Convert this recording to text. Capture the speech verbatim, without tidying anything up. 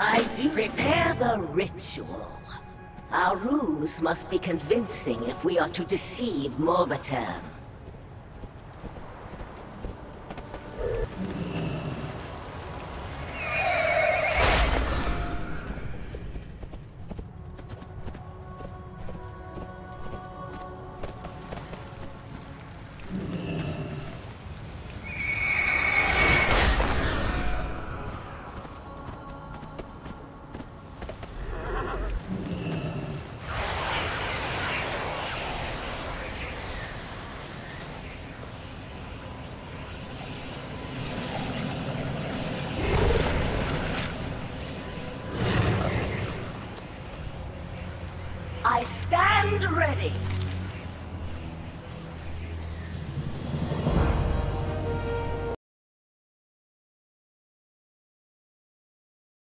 I do prepare the ritual. Our ruse must be convincing if we are to deceive Morbitan. I stand ready!